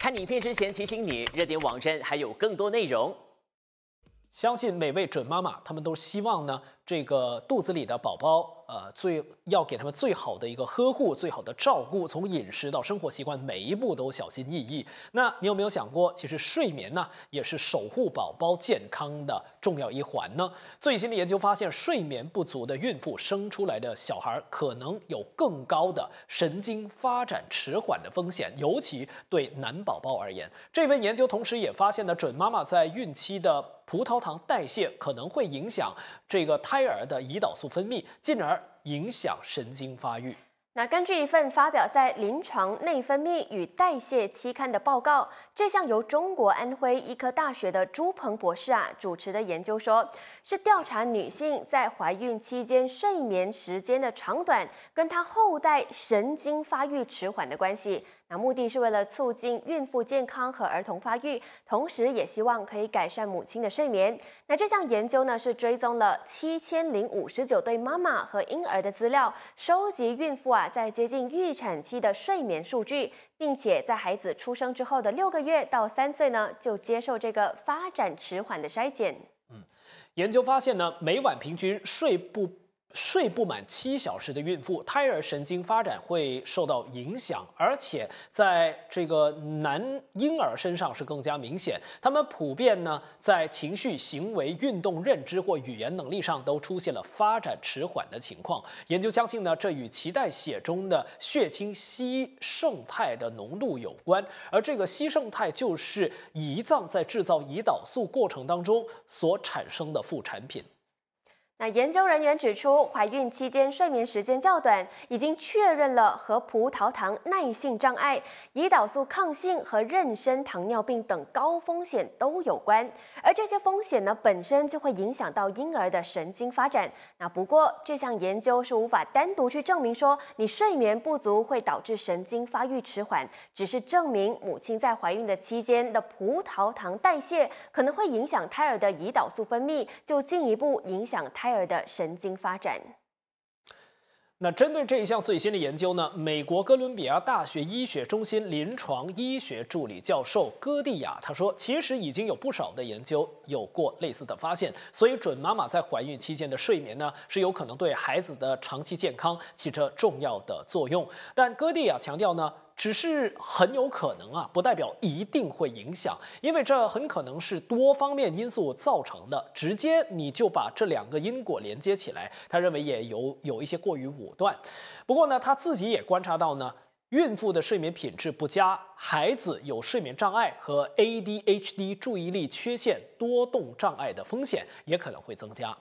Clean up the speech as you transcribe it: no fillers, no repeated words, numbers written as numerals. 看影片之前提醒你，热点网站还有更多内容。相信每位准妈妈，她们都希望呢，这个肚子里的宝宝，要给他们最好的一个呵护，最好的照顾，从饮食到生活习惯，每一步都小心翼翼。那你有没有想过，其实睡眠呢，也是守护宝宝健康的重要一环呢？最新的研究发现，睡眠不足的孕妇生出来的小孩可能有更高的神经发展迟缓的风险，尤其对男宝宝而言。这份研究同时也发现呢，准妈妈在孕期的葡萄糖代谢可能会影响这个胎儿的胰岛素分泌，进而影响神经发育。那根据一份发表在《临床内分泌与代谢》期刊的报告，这项由中国安徽医科大学的朱鹏博士主持的研究说，是调查女性在怀孕期间睡眠时间的长短跟她后代神经发育迟缓的关系。那目的是为了促进孕妇健康和儿童发育，同时也希望可以改善母亲的睡眠。那这项研究呢，是追踪了7059对妈妈和婴儿的资料，收集孕妇在接近预产期的睡眠数据，并且在孩子出生之后的6个月到3岁呢，就接受这个发展迟缓的筛检。研究发现呢，每晚平均睡不满7小时的孕妇，胎儿神经发展会受到影响，而且在这个男婴儿身上是更加明显。他们普遍呢，在情绪、行为、运动、认知或语言能力上都出现了发展迟缓的情况。研究相信呢，这与脐带血中的血清烯胜肽的浓度有关，而这个烯胜肽就是胰脏在制造胰岛素过程当中所产生的副产品。那研究人员指出，怀孕期间睡眠时间较短，已经确认了和葡萄糖耐性障碍、胰岛素抗性和妊娠糖尿病等高风险都有关。而这些风险呢，本身就会影响到婴儿的神经发展。那不过，这项研究是无法单独去证明说你睡眠不足会导致神经发育迟缓，只是证明母亲在怀孕的期间的葡萄糖代谢可能会影响胎儿的胰岛素分泌，就进一步影响胎儿的神经发展。那针对这一项最新的研究呢，美国哥伦比亚大学医学中心临床医学助理教授戈蒂亚他说，其实已经有不少的研究有过类似的发现，所以准妈妈在怀孕期间的睡眠呢，是有可能对孩子的长期健康起着重要的作用。但戈蒂亚强调呢，只是很有可能不代表一定会影响，因为这很可能是多方面因素造成的，直接你就把这两个因果连接起来，他认为也有一些过于武断。不过呢，他自己也观察到呢，孕妇的睡眠品质不佳，孩子有睡眠障碍和 ADHD 注意力缺陷多动障碍的风险也可能会增加。